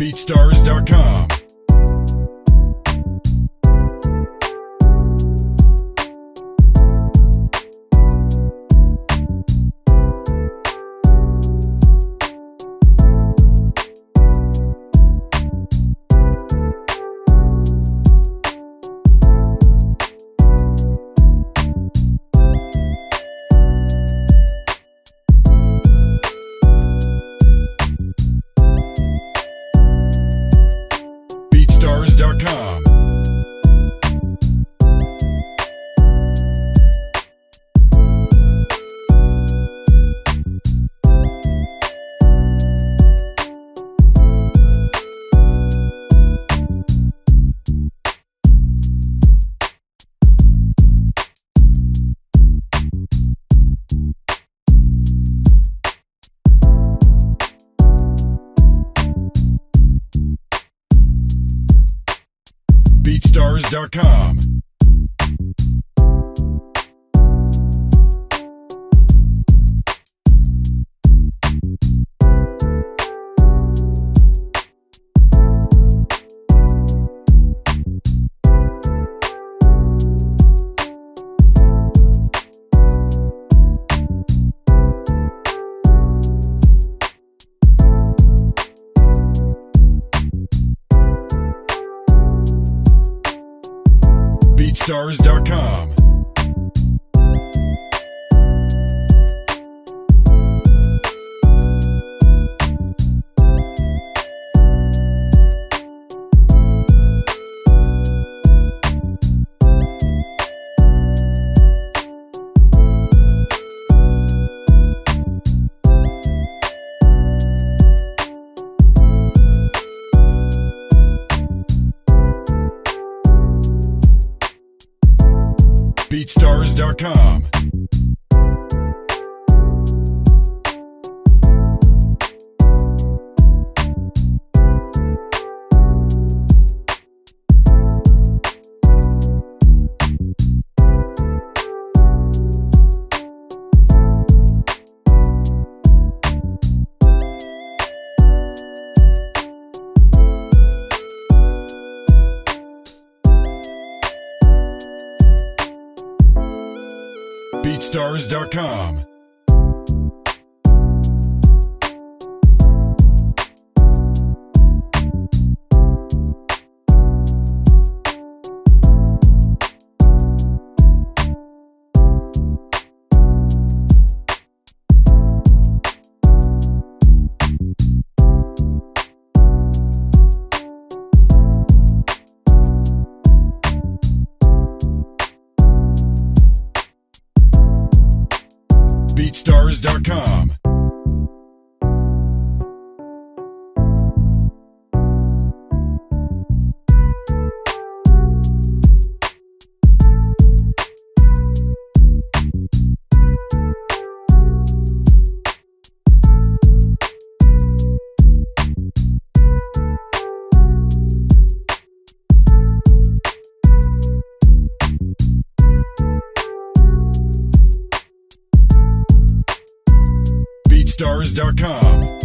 BeatStars.com. BeatStars.com. BeatStars.com. BeatStars.com. BeatStars.com. BeatStars.com. BeatStars.com. BeatStars.com.